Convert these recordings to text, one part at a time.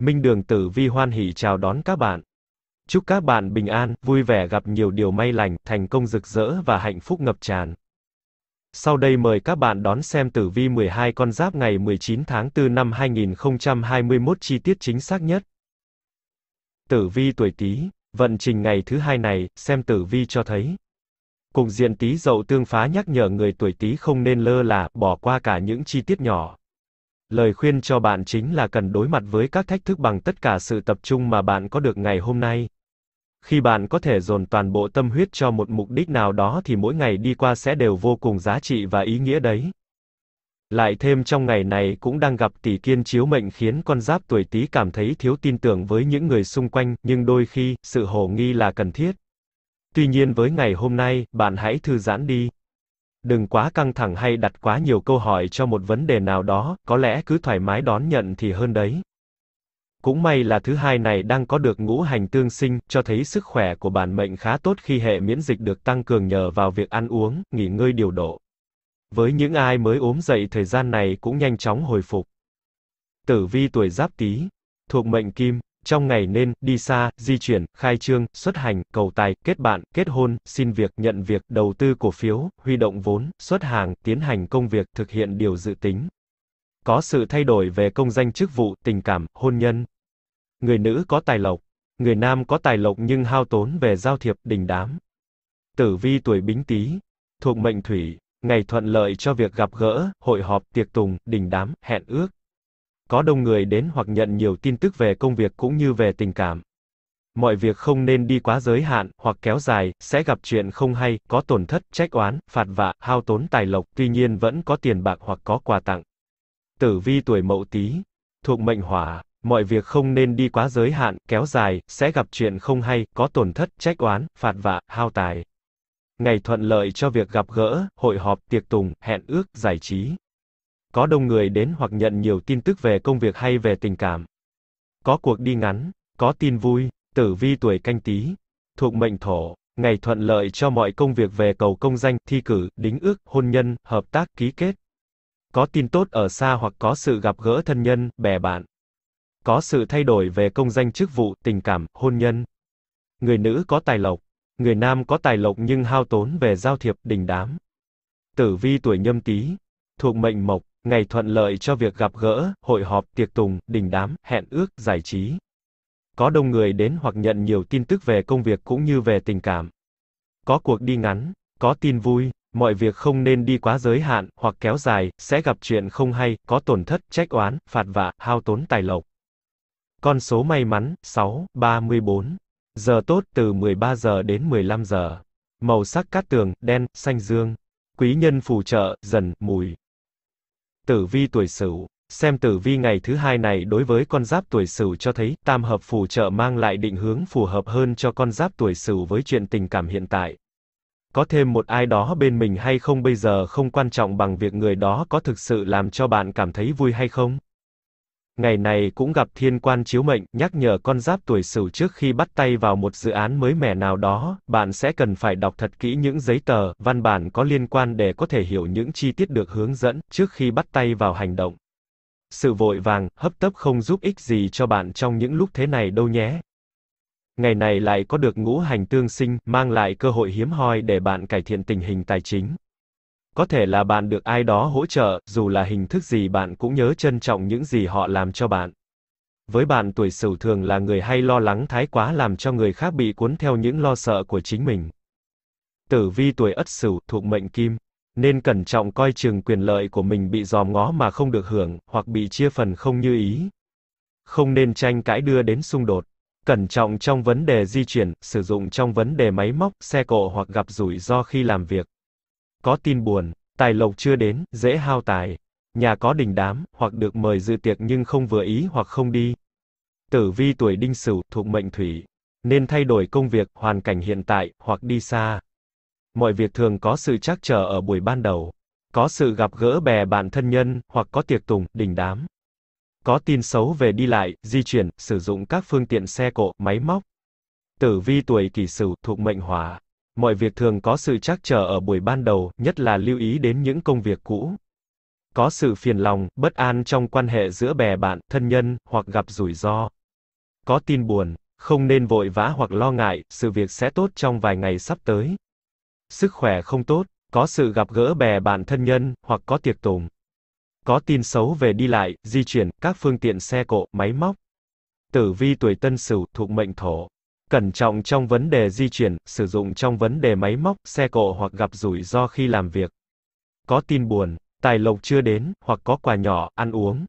Minh Đường Tử Vi Hoan Hỷ chào đón các bạn. Chúc các bạn bình an, vui vẻ, gặp nhiều điều may lành, thành công rực rỡ và hạnh phúc ngập tràn. Sau đây mời các bạn đón xem tử vi 12 con giáp ngày 19 tháng 4 năm 2021 chi tiết chính xác nhất. Tử vi tuổi Tý, vận trình ngày thứ hai này, xem tử vi cho thấy. Cục diện Tý Dậu tương phá nhắc nhở người tuổi Tý không nên lơ là, bỏ qua cả những chi tiết nhỏ. Lời khuyên cho bạn chính là cần đối mặt với các thách thức bằng tất cả sự tập trung mà bạn có được ngày hôm nay. Khi bạn có thể dồn toàn bộ tâm huyết cho một mục đích nào đó thì mỗi ngày đi qua sẽ đều vô cùng giá trị và ý nghĩa đấy. Lại thêm trong ngày này cũng đang gặp tỷ kiên chiếu mệnh khiến con giáp tuổi Tý cảm thấy thiếu tin tưởng với những người xung quanh, nhưng đôi khi, sự hồ nghi là cần thiết. Tuy nhiên với ngày hôm nay, bạn hãy thư giãn đi. Đừng quá căng thẳng hay đặt quá nhiều câu hỏi cho một vấn đề nào đó, có lẽ cứ thoải mái đón nhận thì hơn đấy. Cũng may là thứ hai này đang có được ngũ hành tương sinh, cho thấy sức khỏe của bản mệnh khá tốt khi hệ miễn dịch được tăng cường nhờ vào việc ăn uống, nghỉ ngơi điều độ. Với những ai mới ốm dậy thời gian này cũng nhanh chóng hồi phục. Tử vi tuổi Giáp Tý, thuộc mệnh Kim, trong ngày nên đi xa, di chuyển, khai trương, xuất hành, cầu tài, kết bạn, kết hôn, xin việc, nhận việc, đầu tư cổ phiếu, huy động vốn, xuất hàng, tiến hành công việc, thực hiện điều dự tính. Có sự thay đổi về công danh chức vụ, tình cảm, hôn nhân. Người nữ có tài lộc, người nam có tài lộc nhưng hao tốn về giao thiệp, đình đám. Tử vi tuổi Bính Tý, thuộc mệnh Thủy, ngày thuận lợi cho việc gặp gỡ, hội họp, tiệc tùng, đình đám, hẹn ước. Có đông người đến hoặc nhận nhiều tin tức về công việc cũng như về tình cảm. Mọi việc không nên đi quá giới hạn, hoặc kéo dài, sẽ gặp chuyện không hay, có tổn thất, trách oán, phạt vạ, hao tốn tài lộc, tuy nhiên vẫn có tiền bạc hoặc có quà tặng. Tử vi tuổi Mậu Tý, thuộc mệnh Hỏa, mọi việc không nên đi quá giới hạn, kéo dài, sẽ gặp chuyện không hay, có tổn thất, trách oán, phạt vạ, hao tài. Ngày thuận lợi cho việc gặp gỡ, hội họp, tiệc tùng, hẹn ước, giải trí. Có đông người đến hoặc nhận nhiều tin tức về công việc hay về tình cảm. Có cuộc đi ngắn, có tin vui. Tử vi tuổi Canh Tý, thuộc mệnh Thổ, ngày thuận lợi cho mọi công việc về cầu công danh, thi cử, đính ước, hôn nhân, hợp tác, ký kết. Có tin tốt ở xa hoặc có sự gặp gỡ thân nhân, bè bạn. Có sự thay đổi về công danh chức vụ, tình cảm, hôn nhân. Người nữ có tài lộc, người nam có tài lộc nhưng hao tốn về giao thiệp, đình đám. Tử vi tuổi Nhâm Tý, thuộc mệnh Mộc, ngày thuận lợi cho việc gặp gỡ, hội họp, tiệc tùng, đình đám, hẹn ước, giải trí. Có đông người đến hoặc nhận nhiều tin tức về công việc cũng như về tình cảm. Có cuộc đi ngắn, có tin vui, mọi việc không nên đi quá giới hạn, hoặc kéo dài, sẽ gặp chuyện không hay, có tổn thất, trách oán, phạt vạ, hao tốn tài lộc. Con số may mắn, 6, 34. Giờ tốt từ 13 giờ đến 15 giờ. Màu sắc cát tường, đen, xanh dương. Quý nhân phù trợ, Dần, Mùi. Tử vi tuổi Sửu, xem tử vi ngày thứ hai này đối với con giáp tuổi Sửu cho thấy, tam hợp phù trợ mang lại định hướng phù hợp hơn cho con giáp tuổi Sửu với chuyện tình cảm hiện tại. Có thêm một ai đó bên mình hay không bây giờ không quan trọng bằng việc người đó có thực sự làm cho bạn cảm thấy vui hay không. Ngày này cũng gặp thiên quan chiếu mệnh, nhắc nhở con giáp tuổi Sửu trước khi bắt tay vào một dự án mới mẻ nào đó, bạn sẽ cần phải đọc thật kỹ những giấy tờ, văn bản có liên quan để có thể hiểu những chi tiết được hướng dẫn, trước khi bắt tay vào hành động. Sự vội vàng, hấp tấp không giúp ích gì cho bạn trong những lúc thế này đâu nhé. Ngày này lại có được ngũ hành tương sinh, mang lại cơ hội hiếm hoi để bạn cải thiện tình hình tài chính. Có thể là bạn được ai đó hỗ trợ, dù là hình thức gì bạn cũng nhớ trân trọng những gì họ làm cho bạn. Với bạn tuổi Sửu thường là người hay lo lắng thái quá làm cho người khác bị cuốn theo những lo sợ của chính mình. Tử vi tuổi Ất Sửu, thuộc mệnh Kim, nên cẩn trọng coi chừng quyền lợi của mình bị dòm ngó mà không được hưởng, hoặc bị chia phần không như ý. Không nên tranh cãi đưa đến xung đột. Cẩn trọng trong vấn đề di chuyển, sử dụng trong vấn đề máy móc, xe cộ hoặc gặp rủi ro khi làm việc. Có tin buồn, tài lộc chưa đến, dễ hao tài. Nhà có đình đám, hoặc được mời dự tiệc nhưng không vừa ý hoặc không đi. Tử vi tuổi Đinh Sửu, thuộc mệnh Thủy, nên thay đổi công việc, hoàn cảnh hiện tại, hoặc đi xa. Mọi việc thường có sự trắc trở ở buổi ban đầu. Có sự gặp gỡ bè bạn thân nhân, hoặc có tiệc tùng, đình đám. Có tin xấu về đi lại, di chuyển, sử dụng các phương tiện xe cộ, máy móc. Tử vi tuổi Kỷ Sửu, thuộc mệnh Hỏa, mọi việc thường có sự trắc trở ở buổi ban đầu, nhất là lưu ý đến những công việc cũ. có sự phiền lòng, bất an trong quan hệ giữa bè bạn, thân nhân, hoặc gặp rủi ro. Có tin buồn, không nên vội vã hoặc lo ngại, sự việc sẽ tốt trong vài ngày sắp tới. Sức khỏe không tốt, có sự gặp gỡ bè bạn thân nhân, hoặc có tiệc tùng. Có tin xấu về đi lại, di chuyển, các phương tiện xe cộ, máy móc. Tử vi tuổi Tân Sửu thuộc mệnh Thổ. Cẩn trọng trong vấn đề di chuyển, sử dụng trong vấn đề máy móc, xe cộ hoặc gặp rủi ro khi làm việc. Có tin buồn, tài lộc chưa đến, hoặc có quà nhỏ, ăn uống.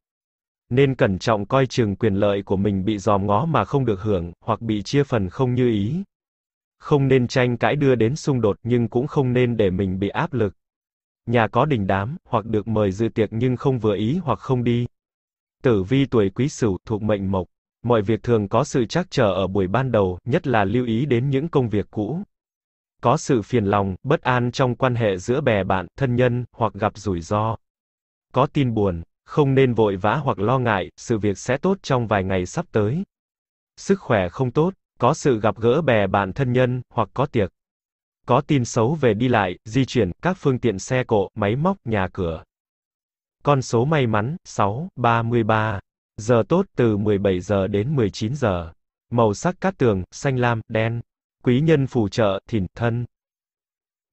Nên cẩn trọng coi chừng quyền lợi của mình bị dòm ngó mà không được hưởng, hoặc bị chia phần không như ý. Không nên tranh cãi đưa đến xung đột, nhưng cũng không nên để mình bị áp lực. Nhà có đình đám, hoặc được mời dự tiệc nhưng không vừa ý hoặc không đi. Tử vi tuổi Quý Sửu thuộc mệnh Mộc. Mọi việc thường có sự trắc trở ở buổi ban đầu, nhất là lưu ý đến những công việc cũ. Có sự phiền lòng, bất an trong quan hệ giữa bè bạn, thân nhân, hoặc gặp rủi ro. Có tin buồn, không nên vội vã hoặc lo ngại, sự việc sẽ tốt trong vài ngày sắp tới. Sức khỏe không tốt, có sự gặp gỡ bè bạn thân nhân, hoặc có tiệc. Có tin xấu về đi lại, di chuyển, các phương tiện xe cộ, máy móc, nhà cửa. Con số may mắn, 6, 33. Giờ tốt từ 17 giờ đến 19 giờ. Màu sắc cát tường, xanh lam, đen. Quý nhân phù trợ, Thìn, Thân.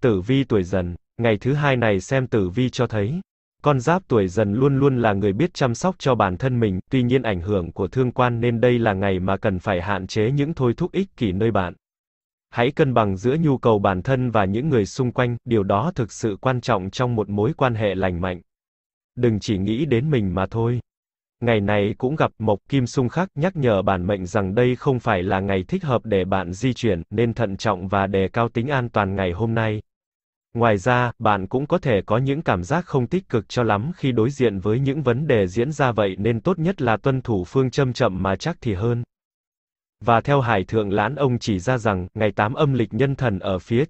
Tử vi tuổi Dần, ngày thứ hai này xem tử vi cho thấy. Con giáp tuổi Dần luôn luôn là người biết chăm sóc cho bản thân mình, tuy nhiên ảnh hưởng của thương quan nên đây là ngày mà cần phải hạn chế những thôi thúc ích kỷ nơi bạn. Hãy cân bằng giữa nhu cầu bản thân và những người xung quanh, điều đó thực sự quan trọng trong một mối quan hệ lành mạnh. Đừng chỉ nghĩ đến mình mà thôi. Ngày này cũng gặp Mộc Kim xung khắc nhắc nhở bản mệnh rằng đây không phải là ngày thích hợp để bạn di chuyển, nên thận trọng và đề cao tính an toàn ngày hôm nay. Ngoài ra, bạn cũng có thể có những cảm giác không tích cực cho lắm khi đối diện với những vấn đề diễn ra, vậy nên tốt nhất là tuân thủ phương châm chậm mà chắc thì hơn. Và theo Hải Thượng Lãn Ông chỉ ra rằng, ngày 8 âm lịch nhân thần ở phía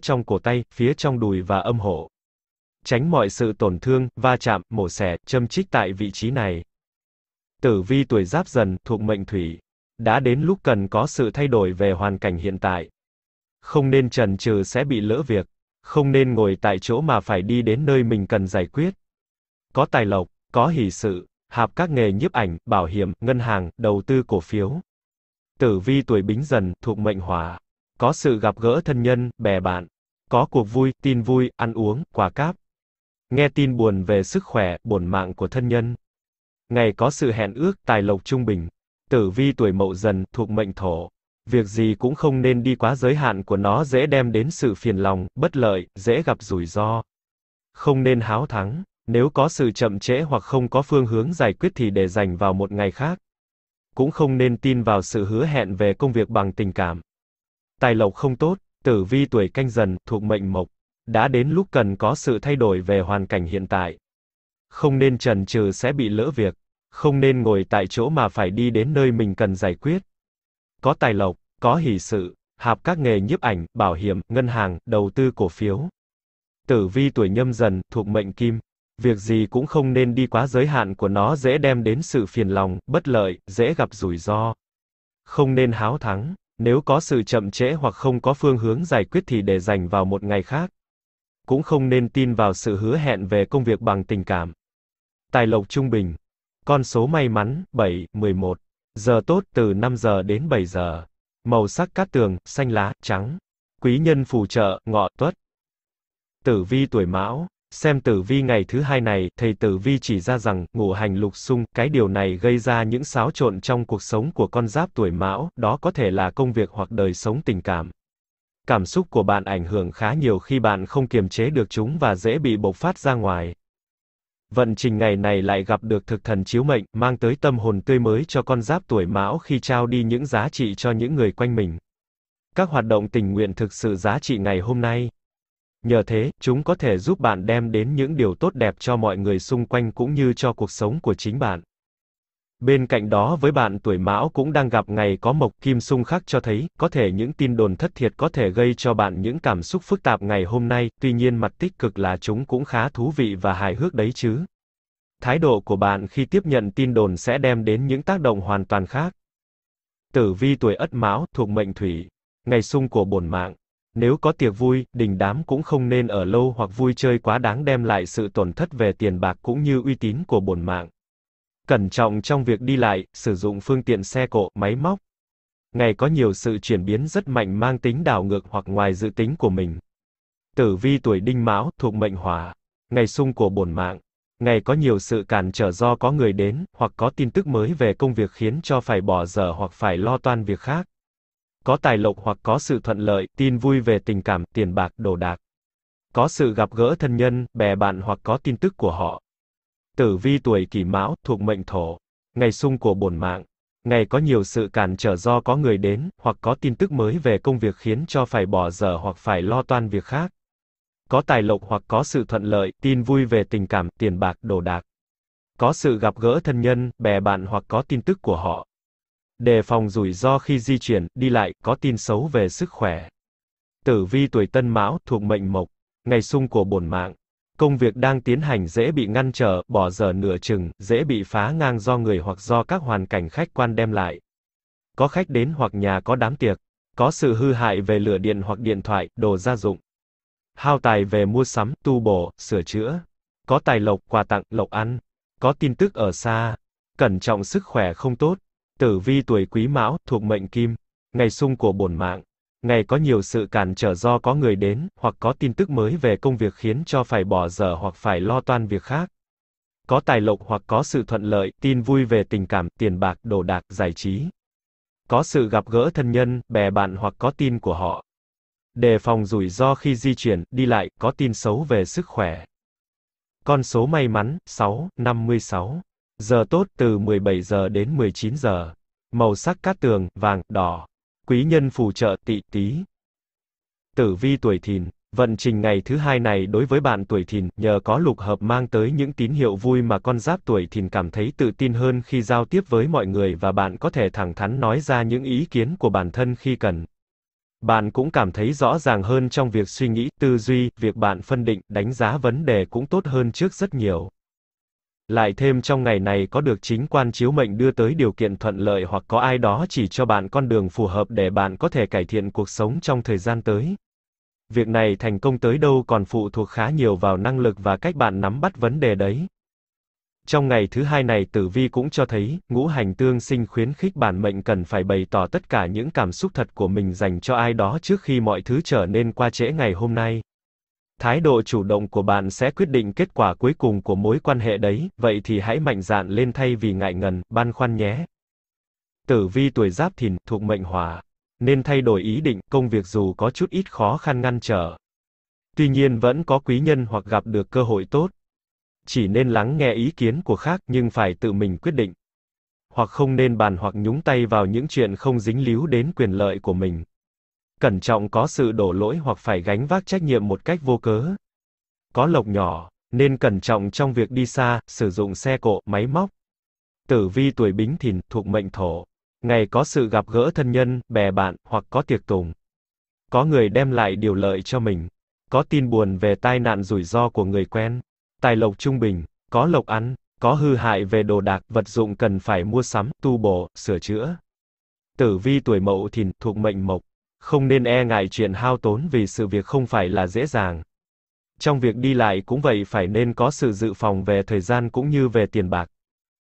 trong cổ tay, phía trong đùi và âm hộ. Tránh mọi sự tổn thương, va chạm, mổ xẻ, châm chích tại vị trí này. Tử vi tuổi Giáp Dần, thuộc mệnh Thủy. Đã đến lúc cần có sự thay đổi về hoàn cảnh hiện tại. Không nên chần chừ sẽ bị lỡ việc. Không nên ngồi tại chỗ mà phải đi đến nơi mình cần giải quyết. Có tài lộc, có hỷ sự, hạp các nghề nhiếp ảnh, bảo hiểm, ngân hàng, đầu tư cổ phiếu. Tử vi tuổi Bính Dần, thuộc mệnh Hỏa. Có sự gặp gỡ thân nhân, bè bạn. Có cuộc vui, tin vui, ăn uống, quà cáp. Nghe tin buồn về sức khỏe, bổn mạng của thân nhân. Ngày có sự hẹn ước, tài lộc trung bình. Tử vi tuổi Mậu Dần, thuộc mệnh Thổ. Việc gì cũng không nên đi quá giới hạn của nó, dễ đem đến sự phiền lòng, bất lợi, dễ gặp rủi ro. Không nên háo thắng, nếu có sự chậm trễ hoặc không có phương hướng giải quyết thì để dành vào một ngày khác. Cũng không nên tin vào sự hứa hẹn về công việc bằng tình cảm. Tài lộc không tốt, tử vi tuổi Canh Dần, thuộc mệnh Mộc. Đã đến lúc cần có sự thay đổi về hoàn cảnh hiện tại. Không nên chần chừ sẽ bị lỡ việc. Không nên ngồi tại chỗ mà phải đi đến nơi mình cần giải quyết. Có tài lộc, có hỷ sự, hạp các nghề nhiếp ảnh, bảo hiểm, ngân hàng, đầu tư cổ phiếu. Tử vi tuổi Nhâm Dần, thuộc mệnh Kim. Việc gì cũng không nên đi quá giới hạn của nó, dễ đem đến sự phiền lòng, bất lợi, dễ gặp rủi ro. Không nên háo thắng, nếu có sự chậm trễ hoặc không có phương hướng giải quyết thì để dành vào một ngày khác. Cũng không nên tin vào sự hứa hẹn về công việc bằng tình cảm. Tài lộc trung bình. Con số may mắn, 7, 11. Giờ tốt từ 5 giờ đến 7 giờ. Màu sắc cát tường, xanh lá, trắng. Quý nhân phù trợ, Ngọ, Tuất. Tử vi tuổi Mão. Xem tử vi ngày thứ hai này, thầy tử vi chỉ ra rằng, ngũ hành lục xung, cái điều này gây ra những xáo trộn trong cuộc sống của con giáp tuổi Mão, đó có thể là công việc hoặc đời sống tình cảm. Cảm xúc của bạn ảnh hưởng khá nhiều khi bạn không kiềm chế được chúng và dễ bị bộc phát ra ngoài. Vận trình ngày này lại gặp được thực thần chiếu mệnh, mang tới tâm hồn tươi mới cho con giáp tuổi Mão khi trao đi những giá trị cho những người quanh mình. Các hoạt động tình nguyện thực sự giá trị ngày hôm nay. Nhờ thế, chúng có thể giúp bạn đem đến những điều tốt đẹp cho mọi người xung quanh cũng như cho cuộc sống của chính bạn. Bên cạnh đó, với bạn tuổi Mão cũng đang gặp ngày có Mộc Kim xung khắc cho thấy, có thể những tin đồn thất thiệt có thể gây cho bạn những cảm xúc phức tạp ngày hôm nay, tuy nhiên mặt tích cực là chúng cũng khá thú vị và hài hước đấy chứ. Thái độ của bạn khi tiếp nhận tin đồn sẽ đem đến những tác động hoàn toàn khác. Tử vi tuổi Ất Mão, thuộc mệnh Thủy. Ngày xung của bổn mạng. Nếu có tiệc vui, đình đám cũng không nên ở lâu hoặc vui chơi quá đáng đem lại sự tổn thất về tiền bạc cũng như uy tín của bổn mạng. Cẩn trọng trong việc đi lại, sử dụng phương tiện xe cộ, máy móc. Ngày có nhiều sự chuyển biến rất mạnh mang tính đảo ngược hoặc ngoài dự tính của mình. Tử vi tuổi Đinh Mão thuộc mệnh Hỏa, ngày xung của bổn mạng. Ngày có nhiều sự cản trở do có người đến, hoặc có tin tức mới về công việc khiến cho phải bỏ dở hoặc phải lo toan việc khác. Có tài lộc hoặc có sự thuận lợi, tin vui về tình cảm, tiền bạc, đồ đạc. Có sự gặp gỡ thân nhân, bè bạn hoặc có tin tức của họ. Tử vi tuổi Kỷ Mão, thuộc mệnh Thổ, ngày xung của bổn mạng. Ngày có nhiều sự cản trở do có người đến, hoặc có tin tức mới về công việc khiến cho phải bỏ dở hoặc phải lo toan việc khác. Có tài lộc hoặc có sự thuận lợi, tin vui về tình cảm, tiền bạc, đồ đạc. Có sự gặp gỡ thân nhân, bè bạn hoặc có tin tức của họ. Đề phòng rủi ro khi di chuyển, đi lại, có tin xấu về sức khỏe. Tử vi tuổi Tân Mão, thuộc mệnh Mộc, ngày xung của bổn mạng. Công việc đang tiến hành dễ bị ngăn trở, bỏ dở nửa chừng, dễ bị phá ngang do người hoặc do các hoàn cảnh khách quan đem lại. Có khách đến hoặc nhà có đám tiệc. Có sự hư hại về lửa điện hoặc điện thoại, đồ gia dụng. Hao tài về mua sắm, tu bổ, sửa chữa. Có tài lộc, quà tặng, lộc ăn. Có tin tức ở xa. Cẩn trọng sức khỏe không tốt. Tử vi tuổi Quý Mão, thuộc mệnh Kim, ngày xung của bổn mạng. Ngày có nhiều sự cản trở do có người đến, hoặc có tin tức mới về công việc khiến cho phải bỏ dở hoặc phải lo toan việc khác. Có tài lộc hoặc có sự thuận lợi, tin vui về tình cảm, tiền bạc, đồ đạc, giải trí. Có sự gặp gỡ thân nhân, bè bạn hoặc có tin của họ. Đề phòng rủi ro khi di chuyển, đi lại, có tin xấu về sức khỏe. Con số may mắn, 6, 56. Giờ tốt, từ 17 giờ đến 19 giờ. Màu sắc cát tường, vàng, đỏ. Quý nhân phù trợ, Tỵ, Tý. Tử vi tuổi Thìn. Vận trình ngày thứ hai này đối với bạn tuổi Thìn, nhờ có lục hợp mang tới những tín hiệu vui mà con giáp tuổi Thìn cảm thấy tự tin hơn khi giao tiếp với mọi người và bạn có thể thẳng thắn nói ra những ý kiến của bản thân khi cần. Bạn cũng cảm thấy rõ ràng hơn trong việc suy nghĩ, tư duy, việc bạn phân định, đánh giá vấn đề cũng tốt hơn trước rất nhiều. Lại thêm trong ngày này có được chính quan chiếu mệnh đưa tới điều kiện thuận lợi hoặc có ai đó chỉ cho bạn con đường phù hợp để bạn có thể cải thiện cuộc sống trong thời gian tới. Việc này thành công tới đâu còn phụ thuộc khá nhiều vào năng lực và cách bạn nắm bắt vấn đề đấy. Trong ngày thứ hai này tử vi cũng cho thấy, ngũ hành tương sinh khuyến khích bản mệnh cần phải bày tỏ tất cả những cảm xúc thật của mình dành cho ai đó trước khi mọi thứ trở nên qua trễ ngày hôm nay. Thái độ chủ động của bạn sẽ quyết định kết quả cuối cùng của mối quan hệ đấy, vậy thì hãy mạnh dạn lên thay vì ngại ngần, băn khoăn nhé. Tử vi tuổi Giáp Thìn, thuộc mệnh Hỏa, nên thay đổi ý định, công việc dù có chút ít khó khăn ngăn trở. Tuy nhiên vẫn có quý nhân hoặc gặp được cơ hội tốt. Chỉ nên lắng nghe ý kiến của khác nhưng phải tự mình quyết định. Hoặc không nên bàn hoặc nhúng tay vào những chuyện không dính líu đến quyền lợi của mình. Cẩn trọng có sự đổ lỗi hoặc phải gánh vác trách nhiệm một cách vô cớ. Có lộc nhỏ, nên cẩn trọng trong việc đi xa, sử dụng xe cộ, máy móc. Tử vi tuổi Bính Thìn, thuộc mệnh Thổ. Ngày có sự gặp gỡ thân nhân, bè bạn, hoặc có tiệc tùng. Có người đem lại điều lợi cho mình. Có tin buồn về tai nạn rủi ro của người quen. Tài lộc trung bình, có lộc ăn, có hư hại về đồ đạc, vật dụng cần phải mua sắm, tu bổ, sửa chữa. Tử vi tuổi Mậu Thìn, thuộc mệnh Mộc. Không nên e ngại chuyện hao tốn vì sự việc không phải là dễ dàng. Trong việc đi lại cũng vậy phải nên có sự dự phòng về thời gian cũng như về tiền bạc.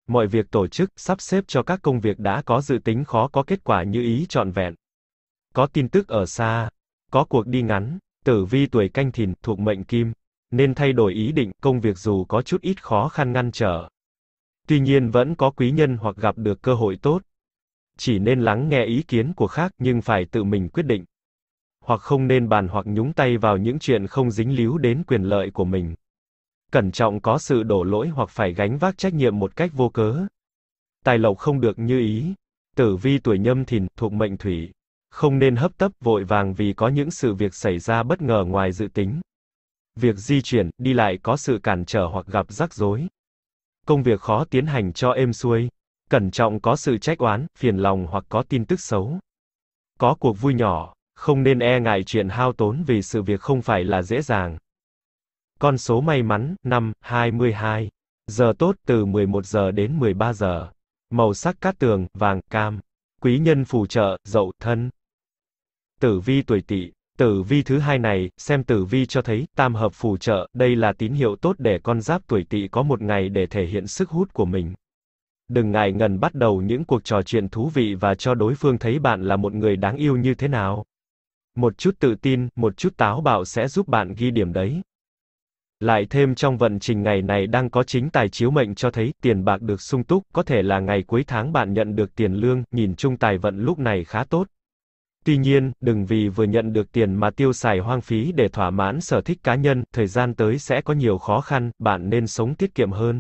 Mọi việc tổ chức, sắp xếp cho các công việc đã có dự tính khó có kết quả như ý trọn vẹn. Có tin tức ở xa, có cuộc đi ngắn. Tử vi tuổi Canh Thìn, thuộc mệnh Kim, nên thay đổi ý định, công việc dù có chút ít khó khăn ngăn trở. Tuy nhiên vẫn có quý nhân hoặc gặp được cơ hội tốt. Chỉ nên lắng nghe ý kiến của khác nhưng phải tự mình quyết định. Hoặc không nên bàn hoặc nhúng tay vào những chuyện không dính líu đến quyền lợi của mình. Cẩn trọng có sự đổ lỗi hoặc phải gánh vác trách nhiệm một cách vô cớ. Tài lộc không được như ý. Tử vi tuổi Nhâm Thìn, thuộc mệnh Thủy. Không nên hấp tấp vội vàng vì có những sự việc xảy ra bất ngờ ngoài dự tính. Việc di chuyển, đi lại có sự cản trở hoặc gặp rắc rối. Công việc khó tiến hành cho êm xuôi. Cẩn trọng có sự trách oán, phiền lòng hoặc có tin tức xấu. Có cuộc vui nhỏ, không nên e ngại chuyện hao tốn vì sự việc không phải là dễ dàng. Con số may mắn, 5, 22. Giờ tốt, từ 11 giờ đến 13 giờ. Màu sắc cát tường, vàng, cam. Quý nhân phù trợ, Dậu, Thân. Tử vi tuổi Tỵ. Tử vi thứ hai này, xem tử vi cho thấy, tam hợp phù trợ, đây là tín hiệu tốt để con giáp tuổi Tỵ có một ngày để thể hiện sức hút của mình. Đừng ngại ngần bắt đầu những cuộc trò chuyện thú vị và cho đối phương thấy bạn là một người đáng yêu như thế nào. Một chút tự tin, một chút táo bạo sẽ giúp bạn ghi điểm đấy. Lại thêm trong vận trình ngày này đang có chính tài chiếu mệnh cho thấy tiền bạc được sung túc, có thể là ngày cuối tháng bạn nhận được tiền lương, nhìn chung tài vận lúc này khá tốt. Tuy nhiên, đừng vì vừa nhận được tiền mà tiêu xài hoang phí để thỏa mãn sở thích cá nhân, thời gian tới sẽ có nhiều khó khăn, bạn nên sống tiết kiệm hơn.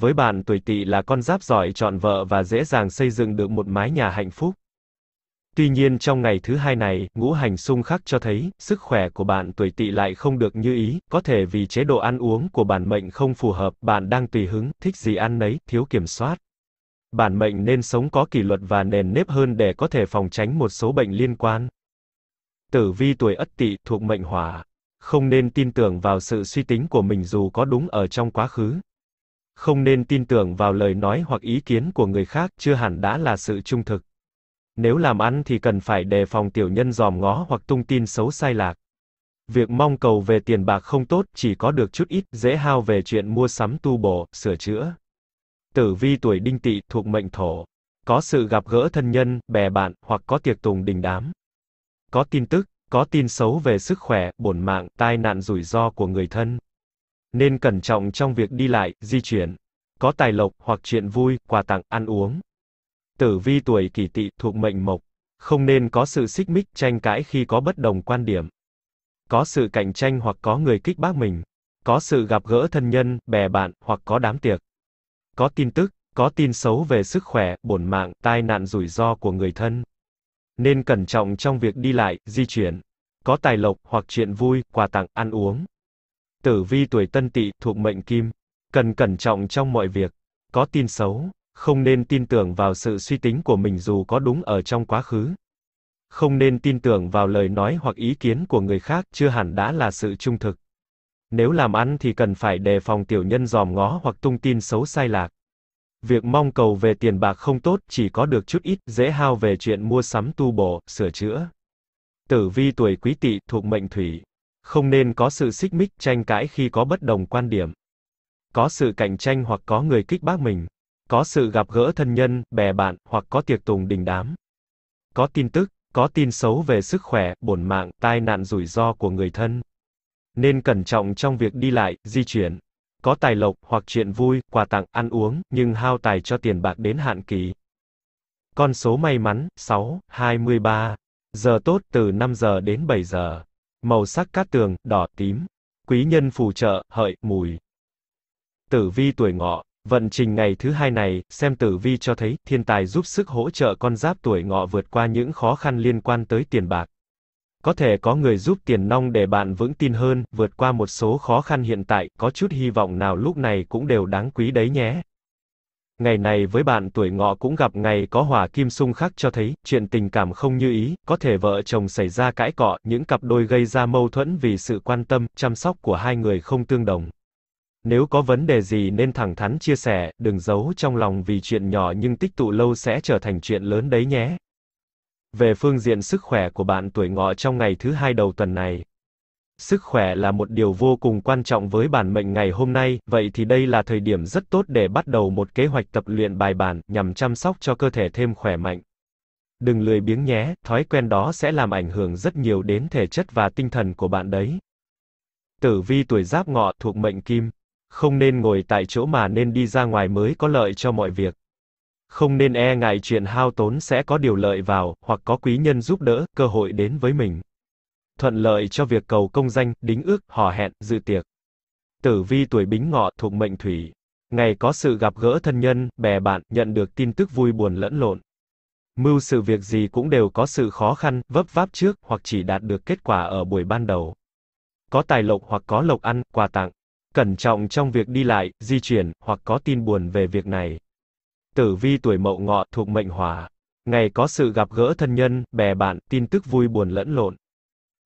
Với bạn tuổi Tỵ là con giáp giỏi chọn vợ và dễ dàng xây dựng được một mái nhà hạnh phúc. Tuy nhiên trong ngày thứ hai này, ngũ hành xung khắc cho thấy, sức khỏe của bạn tuổi Tỵ lại không được như ý, có thể vì chế độ ăn uống của bản mệnh không phù hợp, bạn đang tùy hứng, thích gì ăn nấy, thiếu kiểm soát. Bản mệnh nên sống có kỷ luật và nền nếp hơn để có thể phòng tránh một số bệnh liên quan. Tử vi tuổi Ất Tỵ thuộc mệnh hỏa. Không nên tin tưởng vào sự suy tính của mình dù có đúng ở trong quá khứ. Không nên tin tưởng vào lời nói hoặc ý kiến của người khác, chưa hẳn đã là sự trung thực. Nếu làm ăn thì cần phải đề phòng tiểu nhân dòm ngó hoặc tung tin xấu sai lạc. Việc mong cầu về tiền bạc không tốt, chỉ có được chút ít, dễ hao về chuyện mua sắm tu bổ, sửa chữa. Tử vi tuổi Đinh Tỵ thuộc mệnh thổ. Có sự gặp gỡ thân nhân, bè bạn, hoặc có tiệc tùng đình đám. Có tin tức, có tin xấu về sức khỏe, bổn mạng, tai nạn rủi ro của người thân. Nên cẩn trọng trong việc đi lại, di chuyển. Có tài lộc, hoặc chuyện vui, quà tặng, ăn uống. Tử vi tuổi Kỷ Tỵ thuộc mệnh mộc. Không nên có sự xích mích, tranh cãi khi có bất đồng quan điểm. Có sự cạnh tranh hoặc có người kích bác mình. Có sự gặp gỡ thân nhân, bè bạn, hoặc có đám tiệc. Có tin tức, có tin xấu về sức khỏe, bổn mạng, tai nạn rủi ro của người thân. Nên cẩn trọng trong việc đi lại, di chuyển. Có tài lộc, hoặc chuyện vui, quà tặng, ăn uống. Tử vi tuổi Tân Tỵ thuộc mệnh kim. Cần cẩn trọng trong mọi việc. Có tin xấu. Không nên tin tưởng vào sự suy tính của mình dù có đúng ở trong quá khứ. Không nên tin tưởng vào lời nói hoặc ý kiến của người khác, chưa hẳn đã là sự trung thực. Nếu làm ăn thì cần phải đề phòng tiểu nhân dòm ngó hoặc tung tin xấu sai lạc. Việc mong cầu về tiền bạc không tốt, chỉ có được chút ít, dễ hao về chuyện mua sắm tu bổ, sửa chữa. Tử vi tuổi Quý Tỵ thuộc mệnh thủy. Không nên có sự xích mích, tranh cãi khi có bất đồng quan điểm. Có sự cạnh tranh hoặc có người kích bác mình. Có sự gặp gỡ thân nhân, bè bạn, hoặc có tiệc tùng đình đám. Có tin tức, có tin xấu về sức khỏe, bổn mạng, tai nạn rủi ro của người thân. Nên cẩn trọng trong việc đi lại, di chuyển. Có tài lộc, hoặc chuyện vui, quà tặng, ăn uống, nhưng hao tài cho tiền bạc đến hạn kỳ. Con số may mắn, 6, 23. Giờ tốt từ 5 giờ đến 7 giờ. Màu sắc cát tường, đỏ, tím. Quý nhân phù trợ, hợi, mùi. Tử vi tuổi Ngọ. Vận trình ngày thứ hai này, xem tử vi cho thấy, thiên tài giúp sức hỗ trợ con giáp tuổi Ngọ vượt qua những khó khăn liên quan tới tiền bạc. Có thể có người giúp tiền nong để bạn vững tin hơn, vượt qua một số khó khăn hiện tại, có chút hy vọng nào lúc này cũng đều đáng quý đấy nhé. Ngày này với bạn tuổi Ngọ cũng gặp ngày có hỏa kim xung khắc cho thấy, chuyện tình cảm không như ý, có thể vợ chồng xảy ra cãi cọ, những cặp đôi gây ra mâu thuẫn vì sự quan tâm, chăm sóc của hai người không tương đồng. Nếu có vấn đề gì nên thẳng thắn chia sẻ, đừng giấu trong lòng vì chuyện nhỏ nhưng tích tụ lâu sẽ trở thành chuyện lớn đấy nhé. Về phương diện sức khỏe của bạn tuổi Ngọ trong ngày thứ hai đầu tuần này. Sức khỏe là một điều vô cùng quan trọng với bản mệnh ngày hôm nay, vậy thì đây là thời điểm rất tốt để bắt đầu một kế hoạch tập luyện bài bản nhằm chăm sóc cho cơ thể thêm khỏe mạnh. Đừng lười biếng nhé, thói quen đó sẽ làm ảnh hưởng rất nhiều đến thể chất và tinh thần của bạn đấy. Tử vi tuổi Giáp Ngọ thuộc mệnh kim. Không nên ngồi tại chỗ mà nên đi ra ngoài mới có lợi cho mọi việc. Không nên e ngại chuyện hao tốn sẽ có điều lợi vào, hoặc có quý nhân giúp đỡ, cơ hội đến với mình. Thuận lợi cho việc cầu công danh, đính ước, hò hẹn, dự tiệc. Tử vi tuổi Bính Ngọ thuộc mệnh thủy. Ngày có sự gặp gỡ thân nhân, bè bạn, nhận được tin tức vui buồn lẫn lộn. Mưu sự việc gì cũng đều có sự khó khăn, vấp váp trước, hoặc chỉ đạt được kết quả ở buổi ban đầu. Có tài lộc hoặc có lộc ăn, quà tặng. Cẩn trọng trong việc đi lại, di chuyển, hoặc có tin buồn về việc này. Tử vi tuổi Mậu Ngọ thuộc mệnh hỏa. Ngày có sự gặp gỡ thân nhân, bè bạn, tin tức vui buồn lẫn lộn.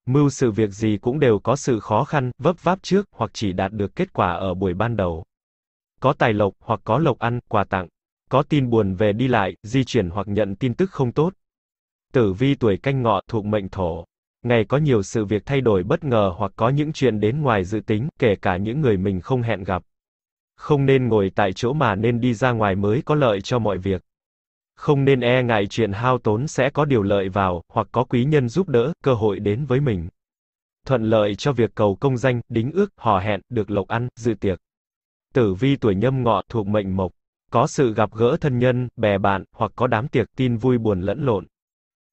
Mưu sự việc gì cũng đều có sự khó khăn, vấp váp trước, hoặc chỉ đạt được kết quả ở buổi ban đầu. Có tài lộc, hoặc có lộc ăn, quà tặng. Có tin buồn về đi lại, di chuyển hoặc nhận tin tức không tốt. Tử vi tuổi Canh Ngọ thuộc mệnh thổ. Ngày có nhiều sự việc thay đổi bất ngờ hoặc có những chuyện đến ngoài dự tính, kể cả những người mình không hẹn gặp. Không nên ngồi tại chỗ mà nên đi ra ngoài mới có lợi cho mọi việc. Không nên e ngại chuyện hao tốn sẽ có điều lợi vào, hoặc có quý nhân giúp đỡ, cơ hội đến với mình. Thuận lợi cho việc cầu công danh, đính ước, hò hẹn, được lộc ăn, dự tiệc. Tử vi tuổi Nhâm Ngọ thuộc mệnh Mộc. Có sự gặp gỡ thân nhân, bè bạn, hoặc có đám tiệc, tin vui buồn lẫn lộn.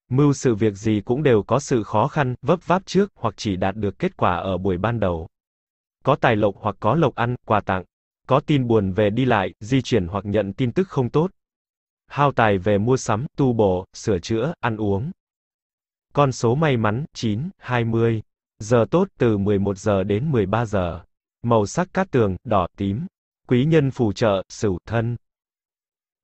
Mưu sự việc gì cũng đều có sự khó khăn, vấp váp trước, hoặc chỉ đạt được kết quả ở buổi ban đầu. Có tài lộc hoặc có lộc ăn, quà tặng. Có tin buồn về đi lại, di chuyển hoặc nhận tin tức không tốt. Hao tài về mua sắm, tu bổ, sửa chữa, ăn uống. Con số may mắn, 9, 20. Giờ tốt, từ 11 giờ đến 13 giờ. Màu sắc cát tường, đỏ, tím. Quý nhân phù trợ, Sửu, Thân.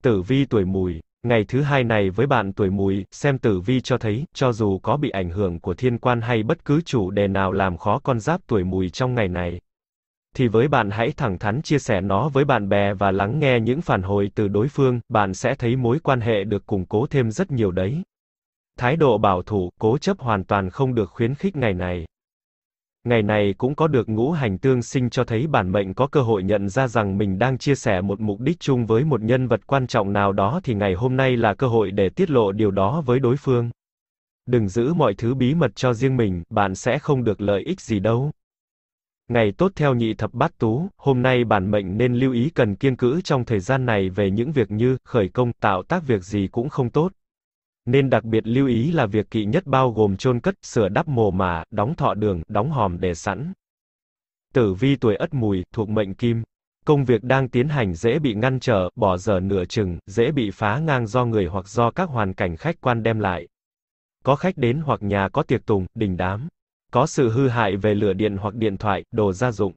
Tử vi tuổi Mùi. Ngày thứ hai này với bạn tuổi Mùi, xem tử vi cho thấy, cho dù có bị ảnh hưởng của thiên quan hay bất cứ chủ đề nào làm khó con giáp tuổi Mùi trong ngày này, thì với bạn hãy thẳng thắn chia sẻ nó với bạn bè và lắng nghe những phản hồi từ đối phương, bạn sẽ thấy mối quan hệ được củng cố thêm rất nhiều đấy. Thái độ bảo thủ, cố chấp hoàn toàn không được khuyến khích ngày này. Ngày này cũng có được ngũ hành tương sinh cho thấy bản mệnh có cơ hội nhận ra rằng mình đang chia sẻ một mục đích chung với một nhân vật quan trọng nào đó thì ngày hôm nay là cơ hội để tiết lộ điều đó với đối phương. Đừng giữ mọi thứ bí mật cho riêng mình, bạn sẽ không được lợi ích gì đâu. Ngày tốt theo nhị thập bát tú, hôm nay bản mệnh nên lưu ý cần kiêng cữ trong thời gian này về những việc như khởi công, tạo tác việc gì cũng không tốt. Nên đặc biệt lưu ý là việc kỵ nhất bao gồm chôn cất, sửa đắp mồ mả, đóng thọ đường, đóng hòm để sẵn. Tử vi tuổi Ất Mùi, thuộc mệnh Kim. Công việc đang tiến hành dễ bị ngăn trở, bỏ dở nửa chừng, dễ bị phá ngang do người hoặc do các hoàn cảnh khách quan đem lại. Có khách đến hoặc nhà có tiệc tùng, đình đám. Có sự hư hại về lửa điện hoặc điện thoại, đồ gia dụng.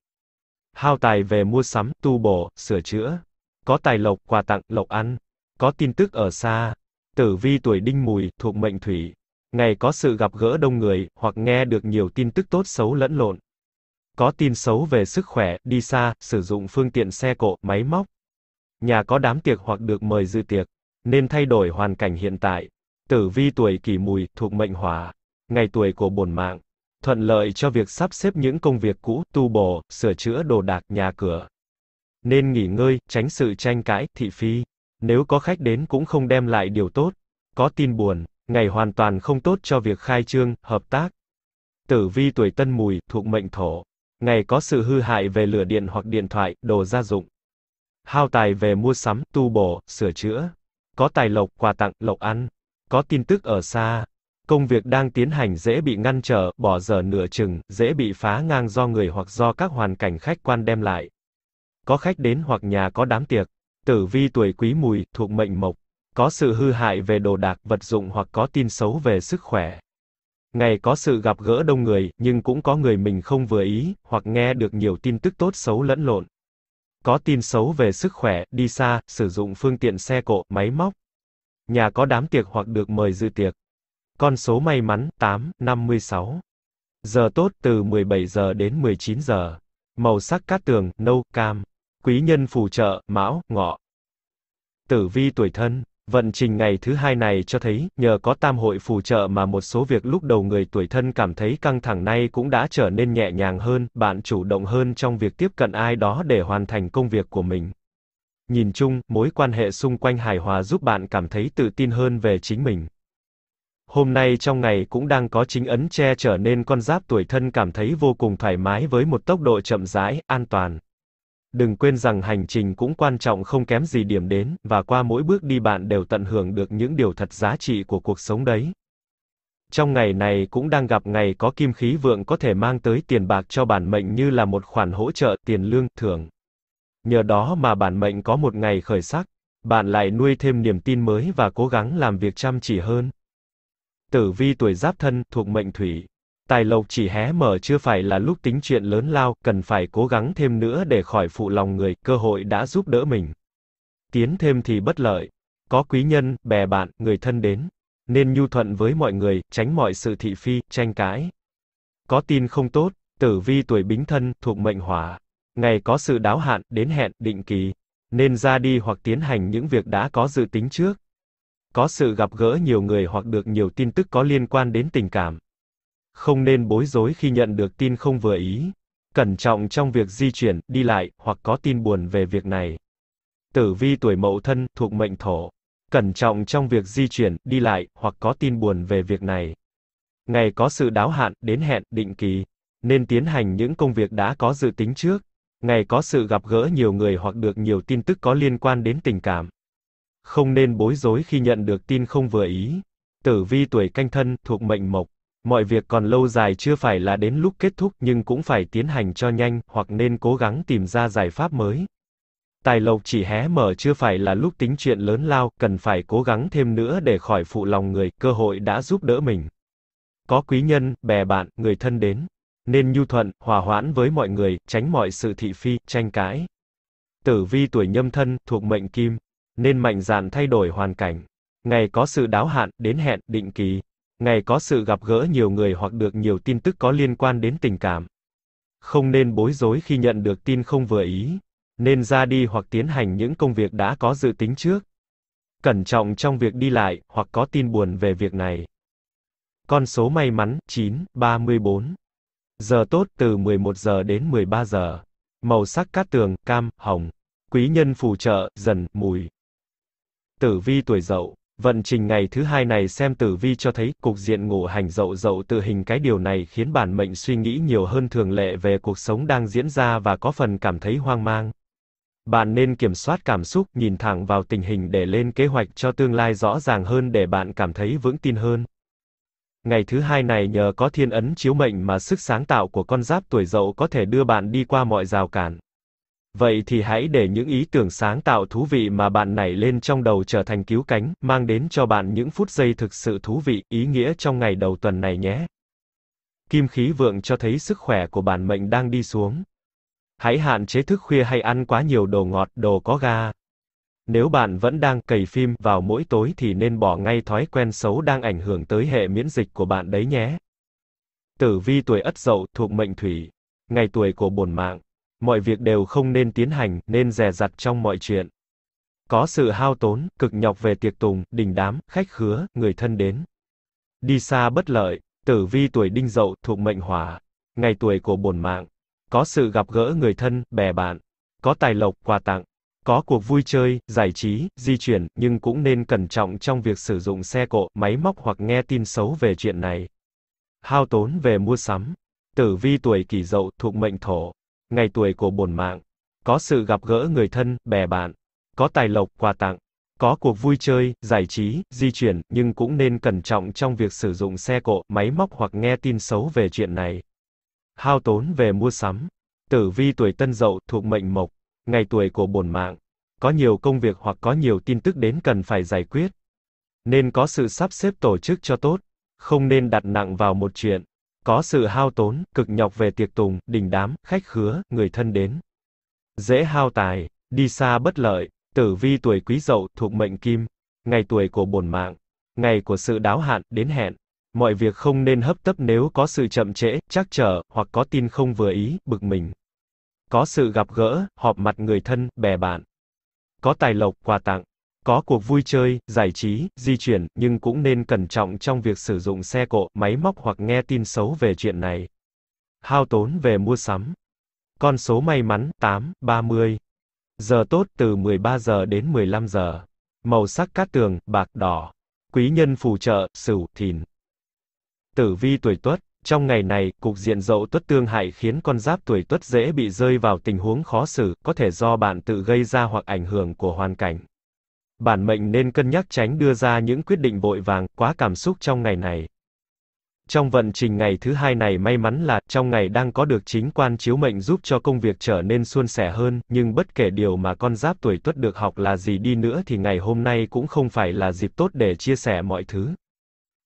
Hao tài về mua sắm, tu bổ, sửa chữa. Có tài lộc, quà tặng, lộc ăn. Có tin tức ở xa. Tử vi tuổi Đinh Mùi, thuộc mệnh Thủy. Ngày có sự gặp gỡ đông người, hoặc nghe được nhiều tin tức tốt xấu lẫn lộn. Có tin xấu về sức khỏe, đi xa, sử dụng phương tiện xe cộ, máy móc. Nhà có đám tiệc hoặc được mời dự tiệc, nên thay đổi hoàn cảnh hiện tại. Tử vi tuổi Kỷ Mùi, thuộc mệnh Hỏa. Ngày tuổi của bổn mạng. Thuận lợi cho việc sắp xếp những công việc cũ, tu bổ, sửa chữa đồ đạc, nhà cửa. Nên nghỉ ngơi, tránh sự tranh cãi, thị phi. Nếu có khách đến cũng không đem lại điều tốt. Có tin buồn, ngày hoàn toàn không tốt cho việc khai trương, hợp tác. Tử vi tuổi Tân Mùi, thuộc mệnh Thổ. Ngày có sự hư hại về lửa điện hoặc điện thoại, đồ gia dụng. Hao tài về mua sắm, tu bổ, sửa chữa. Có tài lộc, quà tặng, lộc ăn. Có tin tức ở xa. Công việc đang tiến hành dễ bị ngăn trở, bỏ dở nửa chừng, dễ bị phá ngang do người hoặc do các hoàn cảnh khách quan đem lại. Có khách đến hoặc nhà có đám tiệc. Tử vi tuổi Quý Mùi, thuộc mệnh Mộc. Có sự hư hại về đồ đạc, vật dụng hoặc có tin xấu về sức khỏe. Ngày có sự gặp gỡ đông người, nhưng cũng có người mình không vừa ý, hoặc nghe được nhiều tin tức tốt xấu lẫn lộn. Có tin xấu về sức khỏe, đi xa, sử dụng phương tiện xe cộ, máy móc. Nhà có đám tiệc hoặc được mời dự tiệc. Con số may mắn, 8, 56. Giờ tốt, từ 17 giờ đến 19 giờ. Màu sắc cát tường, nâu, cam. Quý nhân phù trợ, Mão, Ngọ. Tử vi tuổi Thân. Vận trình ngày thứ hai này cho thấy, nhờ có tam hội phù trợ mà một số việc lúc đầu người tuổi Thân cảm thấy căng thẳng nay cũng đã trở nên nhẹ nhàng hơn, bạn chủ động hơn trong việc tiếp cận ai đó để hoàn thành công việc của mình. Nhìn chung, mối quan hệ xung quanh hài hòa giúp bạn cảm thấy tự tin hơn về chính mình. Hôm nay trong ngày cũng đang có chính ấn che trở nên con giáp tuổi Thân cảm thấy vô cùng thoải mái với một tốc độ chậm rãi, an toàn. Đừng quên rằng hành trình cũng quan trọng không kém gì điểm đến, và qua mỗi bước đi bạn đều tận hưởng được những điều thật giá trị của cuộc sống đấy. Trong ngày này cũng đang gặp ngày có kim khí vượng có thể mang tới tiền bạc cho bản mệnh như là một khoản hỗ trợ, tiền lương, thưởng. Nhờ đó mà bản mệnh có một ngày khởi sắc, bạn lại nuôi thêm niềm tin mới và cố gắng làm việc chăm chỉ hơn. Tử vi tuổi Giáp Thân, thuộc mệnh Thủy. Tài lộc chỉ hé mở chưa phải là lúc tính chuyện lớn lao, cần phải cố gắng thêm nữa để khỏi phụ lòng người, cơ hội đã giúp đỡ mình. Tiến thêm thì bất lợi. Có quý nhân, bè bạn, người thân đến. Nên nhu thuận với mọi người, tránh mọi sự thị phi, tranh cãi. Có tin không tốt, tử vi tuổi Bính Thân, thuộc mệnh Hỏa. Ngày có sự đáo hạn, đến hẹn, định kỳ. Nên ra đi hoặc tiến hành những việc đã có dự tính trước. Có sự gặp gỡ nhiều người hoặc được nhiều tin tức có liên quan đến tình cảm. không nên bối rối khi nhận được tin không vừa ý. Cẩn trọng trong việc di chuyển, đi lại, hoặc có tin buồn về việc này. Tử vi tuổi Mậu Thân, thuộc mệnh Thổ. Cẩn trọng trong việc di chuyển, đi lại, hoặc có tin buồn về việc này. Ngày có sự đáo hạn, đến hẹn, định kỳ. Nên tiến hành những công việc đã có dự tính trước. Ngày có sự gặp gỡ nhiều người hoặc được nhiều tin tức có liên quan đến tình cảm. Không nên bối rối khi nhận được tin không vừa ý. Tử vi tuổi Canh Thân, thuộc mệnh Mộc. Mọi việc còn lâu dài chưa phải là đến lúc kết thúc nhưng cũng phải tiến hành cho nhanh, hoặc nên cố gắng tìm ra giải pháp mới. Tài lộc chỉ hé mở chưa phải là lúc tính chuyện lớn lao, cần phải cố gắng thêm nữa để khỏi phụ lòng người, cơ hội đã giúp đỡ mình. Có quý nhân, bè bạn, người thân đến. Nên nhu thuận, hòa hoãn với mọi người, tránh mọi sự thị phi, tranh cãi. Tử vi tuổi Nhâm Thân, thuộc mệnh Kim. Nên mạnh dạn thay đổi hoàn cảnh. Ngày có sự đáo hạn, đến hẹn, định kỳ. Ngày có sự gặp gỡ nhiều người hoặc được nhiều tin tức có liên quan đến tình cảm. Không nên bối rối khi nhận được tin không vừa ý. Nên ra đi hoặc tiến hành những công việc đã có dự tính trước. Cẩn trọng trong việc đi lại, hoặc có tin buồn về việc này. Con số may mắn, 9, 34. Giờ tốt, từ 11 giờ đến 13 giờ. Màu sắc cát tường, cam, hồng. Quý nhân phù trợ, Dần, Mùi. Tử vi tuổi Dậu. Vận trình ngày thứ hai này xem tử vi cho thấy, cục diện ngũ hành Dậu Dậu tự hình, cái điều này khiến bản mệnh suy nghĩ nhiều hơn thường lệ về cuộc sống đang diễn ra và có phần cảm thấy hoang mang. Bạn nên kiểm soát cảm xúc, nhìn thẳng vào tình hình để lên kế hoạch cho tương lai rõ ràng hơn để bạn cảm thấy vững tin hơn. Ngày thứ hai này nhờ có thiên ấn chiếu mệnh mà sức sáng tạo của con giáp tuổi Dậu có thể đưa bạn đi qua mọi rào cản. Vậy thì hãy để những ý tưởng sáng tạo thú vị mà bạn nảy lên trong đầu trở thành cứu cánh, mang đến cho bạn những phút giây thực sự thú vị, ý nghĩa trong ngày đầu tuần này nhé. Kim khí vượng cho thấy sức khỏe của bản mệnh đang đi xuống. Hãy hạn chế thức khuya hay ăn quá nhiều đồ ngọt, đồ có ga. Nếu bạn vẫn đang cày phim vào mỗi tối thì nên bỏ ngay thói quen xấu đang ảnh hưởng tới hệ miễn dịch của bạn đấy nhé. Tử vi tuổi Ất Dậu, thuộc mệnh Thủy. Ngày tuổi của bổn mạng. Mọi việc đều không nên tiến hành, nên dè dặt trong mọi chuyện. Có sự hao tốn, cực nhọc về tiệc tùng, đình đám, khách khứa, người thân đến. Đi xa bất lợi. Tử vi tuổi Đinh Dậu, thuộc mệnh Hỏa. Ngày tuổi của bổn mạng. Có sự gặp gỡ người thân, bè bạn. Có tài lộc, quà tặng. Có cuộc vui chơi, giải trí, di chuyển, nhưng cũng nên cẩn trọng trong việc sử dụng xe cộ, máy móc hoặc nghe tin xấu về chuyện này. Hao tốn về mua sắm. Tử vi tuổi Kỷ Dậu, thuộc mệnh Thổ. Ngày tuổi của bổn mạng. Có sự gặp gỡ người thân, bè bạn. Có tài lộc, quà tặng. Có cuộc vui chơi, giải trí, di chuyển, nhưng cũng nên cẩn trọng trong việc sử dụng xe cộ, máy móc hoặc nghe tin xấu về chuyện này. Hao tốn về mua sắm. Tử vi tuổi Tân Dậu, thuộc mệnh Mộc. Ngày tuổi của bổn mạng. Có nhiều công việc hoặc có nhiều tin tức đến cần phải giải quyết. Nên có sự sắp xếp tổ chức cho tốt. Không nên đặt nặng vào một chuyện. Có sự hao tốn, cực nhọc về tiệc tùng, đình đám, khách khứa, người thân đến. Dễ hao tài, đi xa bất lợi. Tử vi tuổi Quý Dậu, thuộc mệnh Kim. Ngày tuổi của bổn mạng. Ngày của sự đáo hạn, đến hẹn. Mọi việc không nên hấp tấp, nếu có sự chậm trễ, trắc trở, hoặc có tin không vừa ý, bực mình. Có sự gặp gỡ, họp mặt người thân, bè bạn. Có tài lộc, quà tặng. Có cuộc vui chơi, giải trí, di chuyển, nhưng cũng nên cẩn trọng trong việc sử dụng xe cộ, máy móc hoặc nghe tin xấu về chuyện này. Hao tốn về mua sắm. Con số may mắn, 8, 30. Giờ tốt, từ 13 giờ đến 15 giờ. Màu sắc cát tường, bạc đỏ. Quý nhân phù trợ, Sửu, Thìn. Tử vi tuổi Tuất. Trong ngày này, cục diện Dậu Tuất tương hại khiến con giáp tuổi Tuất dễ bị rơi vào tình huống khó xử, có thể do bạn tự gây ra hoặc ảnh hưởng của hoàn cảnh. Bản mệnh nên cân nhắc tránh đưa ra những quyết định vội vàng, quá cảm xúc trong ngày này. Trong vận trình ngày thứ hai này may mắn là, trong ngày đang có được chính quan chiếu mệnh giúp cho công việc trở nên suôn sẻ hơn, nhưng bất kể điều mà con giáp tuổi Tuất được học là gì đi nữa thì ngày hôm nay cũng không phải là dịp tốt để chia sẻ mọi thứ.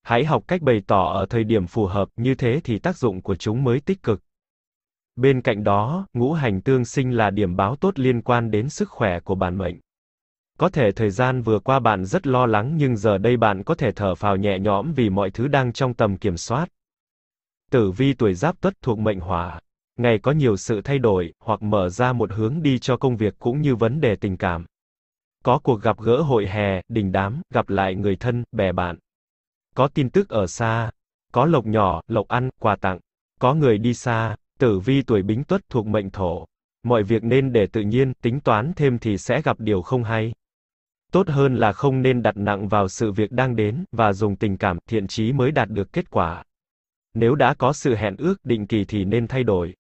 Hãy học cách bày tỏ ở thời điểm phù hợp, như thế thì tác dụng của chúng mới tích cực. Bên cạnh đó, ngũ hành tương sinh là điểm báo tốt liên quan đến sức khỏe của bản mệnh. Có thể thời gian vừa qua bạn rất lo lắng nhưng giờ đây bạn có thể thở phào nhẹ nhõm vì mọi thứ đang trong tầm kiểm soát. Tử vi tuổi Giáp Tuất, thuộc mệnh Hỏa. Ngày có nhiều sự thay đổi, hoặc mở ra một hướng đi cho công việc cũng như vấn đề tình cảm. Có cuộc gặp gỡ hội hè, đình đám, gặp lại người thân, bè bạn. Có tin tức ở xa. có lộc nhỏ, lộc ăn, quà tặng. Có người đi xa, tử vi tuổi Bính Tuất thuộc mệnh Thổ. Mọi việc nên để tự nhiên, tính toán thêm thì sẽ gặp điều không hay. Tốt hơn là không nên đặt nặng vào sự việc đang đến, và dùng tình cảm, thiện chí mới đạt được kết quả. Nếu đã có sự hẹn ước định kỳ thì nên thay đổi.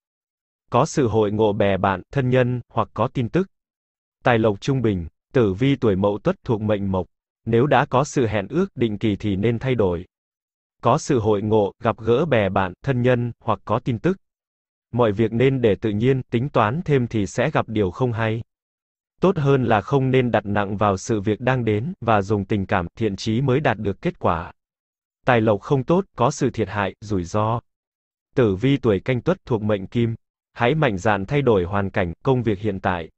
Có sự hội ngộ bè bạn, thân nhân, hoặc có tin tức. Tài lộc trung bình, tử vi tuổi Mậu Tuất thuộc mệnh Mộc. Nếu đã có sự hẹn ước định kỳ thì nên thay đổi. Có sự hội ngộ, gặp gỡ bè bạn, thân nhân, hoặc có tin tức. Mọi việc nên để tự nhiên, tính toán thêm thì sẽ gặp điều không hay. Tốt hơn là không nên đặt nặng vào sự việc đang đến, và dùng tình cảm, thiện chí mới đạt được kết quả. Tài lộc không tốt, có sự thiệt hại, rủi ro. Tử vi tuổi Canh Tuất thuộc mệnh Kim. Hãy mạnh dạn thay đổi hoàn cảnh, công việc hiện tại.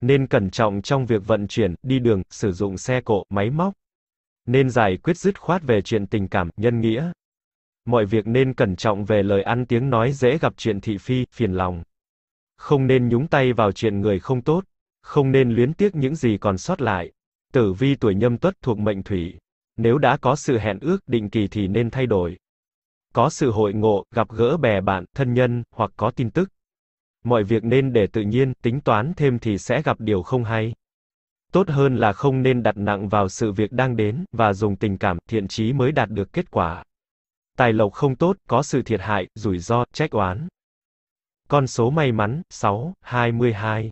Nên cẩn trọng trong việc vận chuyển, đi đường, sử dụng xe cộ, máy móc. Nên giải quyết dứt khoát về chuyện tình cảm, nhân nghĩa. Mọi việc nên cẩn trọng về lời ăn tiếng nói, dễ gặp chuyện thị phi, phiền lòng. Không nên nhúng tay vào chuyện người không tốt. Không nên luyến tiếc những gì còn sót lại. Tử vi tuổi Nhâm Tuất thuộc mệnh Thủy. Nếu đã có sự hẹn ước định kỳ thì nên thay đổi. Có sự hội ngộ, gặp gỡ bè bạn, thân nhân, hoặc có tin tức. Mọi việc nên để tự nhiên, tính toán thêm thì sẽ gặp điều không hay. Tốt hơn là không nên đặt nặng vào sự việc đang đến, và dùng tình cảm, thiện chí mới đạt được kết quả. Tài lộc không tốt, có sự thiệt hại, rủi ro, trách oán. Con số may mắn, 6, 22.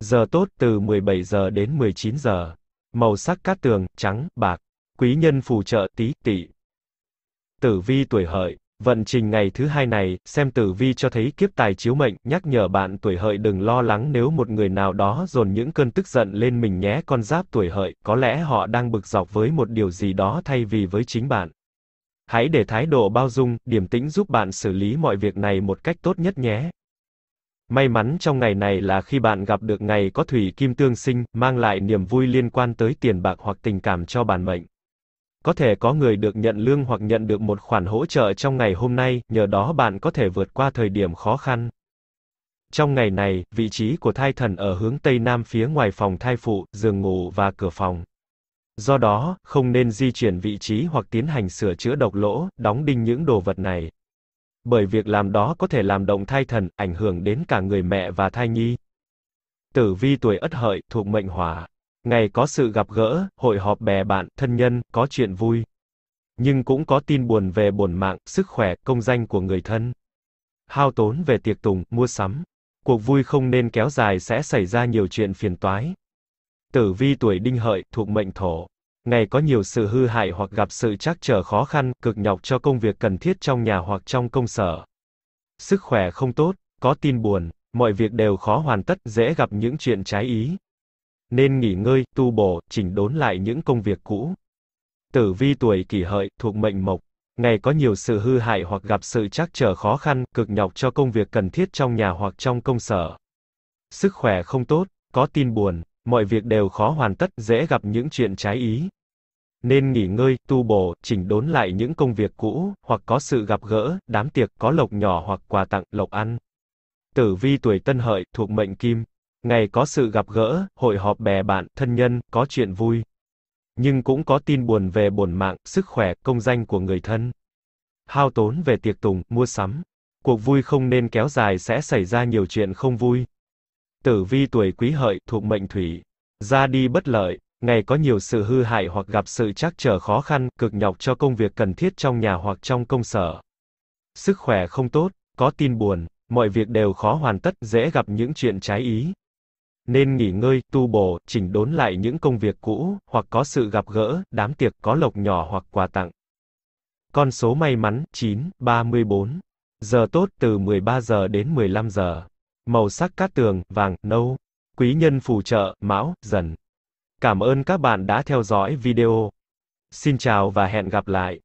Giờ tốt từ 17 giờ đến 19 giờ. Màu sắc cát tường, trắng, bạc. Quý nhân phù trợ, Tý, Tỵ. Tử vi tuổi Hợi. Vận trình ngày thứ hai này, xem tử vi cho thấy kiếp tài chiếu mệnh, nhắc nhở bạn tuổi Hợi đừng lo lắng nếu một người nào đó dồn những cơn tức giận lên mình nhé. Con giáp tuổi Hợi, có lẽ họ đang bực dọc với một điều gì đó thay vì với chính bạn. Hãy để thái độ bao dung, điềm tĩnh giúp bạn xử lý mọi việc này một cách tốt nhất nhé. May mắn trong ngày này là khi bạn gặp được ngày có thủy kim tương sinh, mang lại niềm vui liên quan tới tiền bạc hoặc tình cảm cho bản mệnh. Có thể có người được nhận lương hoặc nhận được một khoản hỗ trợ trong ngày hôm nay, nhờ đó bạn có thể vượt qua thời điểm khó khăn. Trong ngày này, vị trí của thai thần ở hướng Tây Nam phía ngoài phòng thai phụ, giường ngủ và cửa phòng. Do đó, không nên di chuyển vị trí hoặc tiến hành sửa chữa độc lỗ, đóng đinh những đồ vật này. Bởi việc làm đó có thể làm động thai thần, ảnh hưởng đến cả người mẹ và thai nhi. Tử vi tuổi Ất Hợi, thuộc mệnh Hỏa. Ngày có sự gặp gỡ, hội họp bè bạn, thân nhân, có chuyện vui. Nhưng cũng có tin buồn về bổn mạng, sức khỏe, công danh của người thân. Hao tốn về tiệc tùng, mua sắm. Cuộc vui không nên kéo dài sẽ xảy ra nhiều chuyện phiền toái. Tử vi tuổi Đinh Hợi, thuộc mệnh Thổ. Ngày có nhiều sự hư hại hoặc gặp sự trắc trở khó khăn, cực nhọc cho công việc cần thiết trong nhà hoặc trong công sở. Sức khỏe không tốt, có tin buồn, mọi việc đều khó hoàn tất, dễ gặp những chuyện trái ý. Nên nghỉ ngơi, tu bổ, chỉnh đốn lại những công việc cũ. Tử vi tuổi Kỷ Hợi, thuộc mệnh Mộc. Ngày có nhiều sự hư hại hoặc gặp sự trắc trở khó khăn, cực nhọc cho công việc cần thiết trong nhà hoặc trong công sở. Sức khỏe không tốt, có tin buồn, mọi việc đều khó hoàn tất, dễ gặp những chuyện trái ý. Nên nghỉ ngơi, tu bổ, chỉnh đốn lại những công việc cũ, hoặc có sự gặp gỡ, đám tiệc, có lộc nhỏ hoặc quà tặng, lộc ăn. Tử vi tuổi Tân Hợi, thuộc mệnh Kim. Ngày có sự gặp gỡ, hội họp bè bạn, thân nhân, có chuyện vui. Nhưng cũng có tin buồn về bổn mạng, sức khỏe, công danh của người thân. Hao tốn về tiệc tùng, mua sắm. Cuộc vui không nên kéo dài sẽ xảy ra nhiều chuyện không vui. Tử vi tuổi Quý Hợi, thuộc mệnh Thủy. Ra đi bất lợi, ngày có nhiều sự hư hại hoặc gặp sự trắc trở khó khăn, cực nhọc cho công việc cần thiết trong nhà hoặc trong công sở. Sức khỏe không tốt, có tin buồn, mọi việc đều khó hoàn tất, dễ gặp những chuyện trái ý. Nên nghỉ ngơi, tu bổ, chỉnh đốn lại những công việc cũ, hoặc có sự gặp gỡ, đám tiệc, có lộc nhỏ hoặc quà tặng. Con số may mắn, 9, 34. Giờ tốt từ 13 giờ đến 15 giờ. Màu sắc cát tường, vàng, nâu. Quý nhân phù trợ, Mão, Dần. Cảm ơn các bạn đã theo dõi video. Xin chào và hẹn gặp lại.